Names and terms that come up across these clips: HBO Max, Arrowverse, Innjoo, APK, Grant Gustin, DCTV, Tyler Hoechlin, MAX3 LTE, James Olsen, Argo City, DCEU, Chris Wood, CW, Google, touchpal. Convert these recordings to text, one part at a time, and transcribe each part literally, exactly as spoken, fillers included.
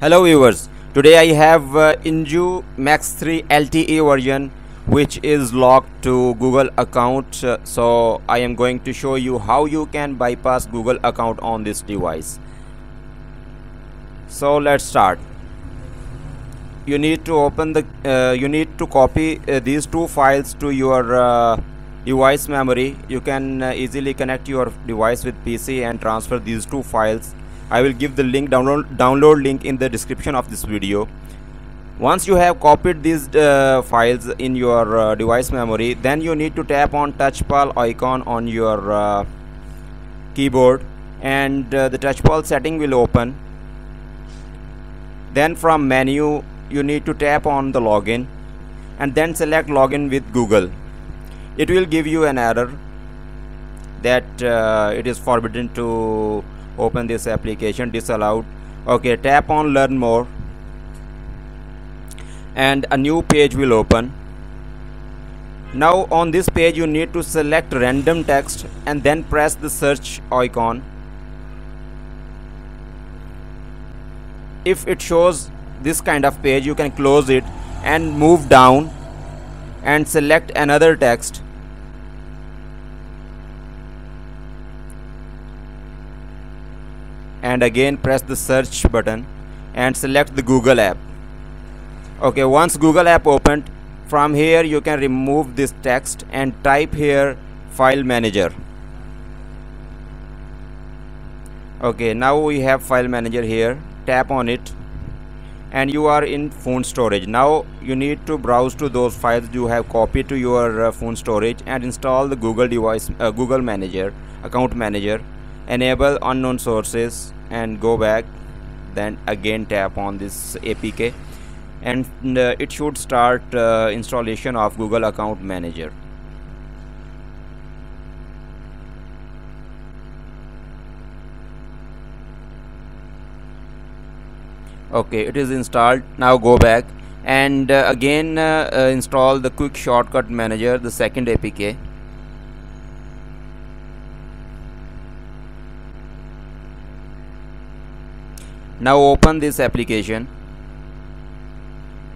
Hello viewers, today I have uh, Innjoo Max three L T E version which is locked to Google account. Uh, so I am going to show you how you can bypass Google account on this device. So let's start. You need to open the uh, you need to copy uh, these two files to your uh, device memory. You can uh, easily connect your device with P C and transfer these two files. I will give the link download download link in the description of this video. Once you have copied these uh, files in your uh, device memory, then you need to tap on touchpal icon on your uh, keyboard, and uh, the touchpal setting will open. Then from menu you need to tap on the login and then select login with Google. It will give you an error that uh, it is forbidden to open this application, disallowed. Okay, tap on learn more and a new page will open. Now on this page you need to select random text and then press the search icon. If it shows this kind of page, you can close it and move down and select another text. And again press the search button and select the Google app. Okay, once Google app opened, from here you can remove this text and type here file manager. Okay, now we have file manager here. Tap on it and you are in phone storage. Now you need to browse to those files you have copied to your uh, phone storage and install the Google device uh, Google manager account manager. Enable unknown sources and go back, then again tap on this A P K and uh, it should start uh, installation of Google account manager. Okay, it is installed. Now go back and uh, again uh, uh, install the quick shortcut manager, the second A P K. Now open this application.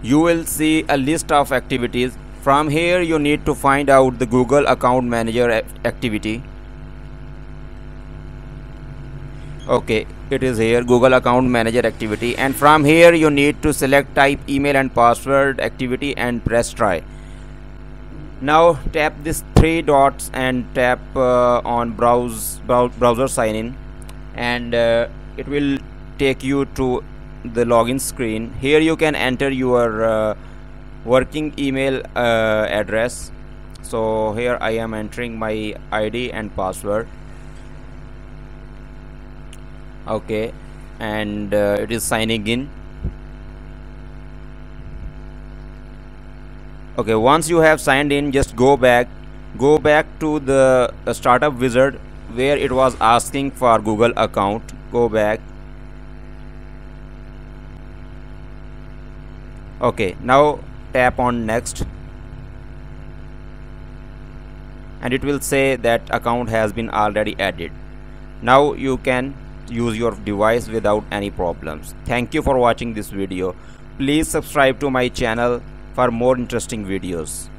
You will see a list of activities. From here you need to find out the Google account manager activity. Okay, it is here, Google account manager activity, and from here you need to select type email and password activity and press try. Now tap this three dots and tap uh, on browse, browse browser sign in, and uh, it will take you to the login screen. Here you can enter your uh, working email uh, address. So here I am entering my I D and password. Okay, and uh, it is signing in. Okay, once you have signed in, just go back go back to the uh, startup wizard where it was asking for Google account. Go back. Okay, now tap on next and it will say that account has been already added. Now you can use your device without any problems. Thank you for watching this video. Please subscribe to my channel for more interesting videos.